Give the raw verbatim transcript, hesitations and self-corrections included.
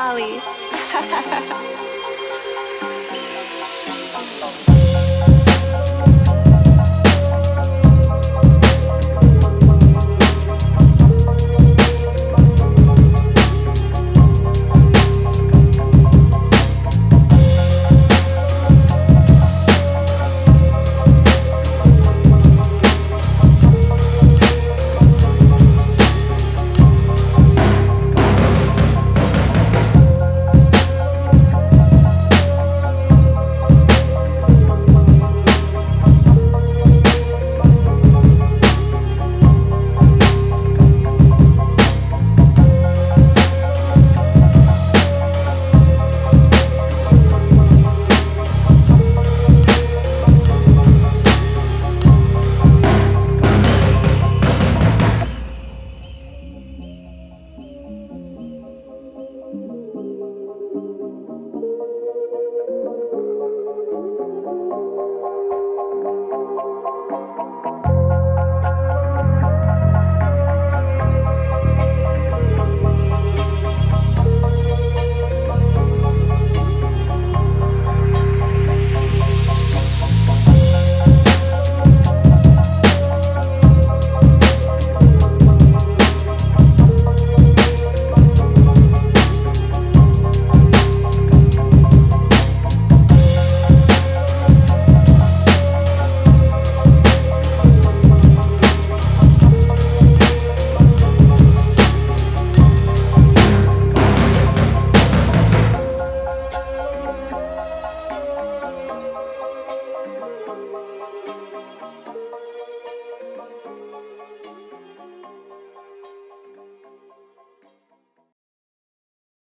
Ally.